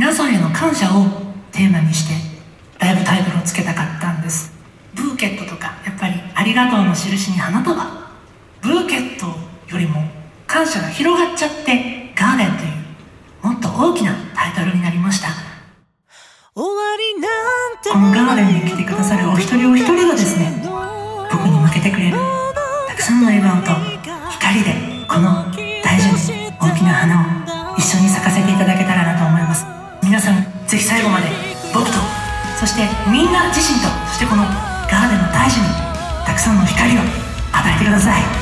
皆さんへの感謝をテーマにしてライブタイトルをつけたかったんです。ブーケットとかやっぱりありがとうの印に花束、ブーケットよりも感謝が広がっちゃってガーデンというもっと大きなタイトルになりました。このガーデンに来てくださるお一人お一人がですね、僕に向けてくれるたくさんの笑顔と光でこの大事に大きな花を一緒に咲かせていただけたらなと思います。皆さんぜひ最後まで僕と、そしてみんな自身と、そしてこのガーデンの大事にたくさんの光を与えてください。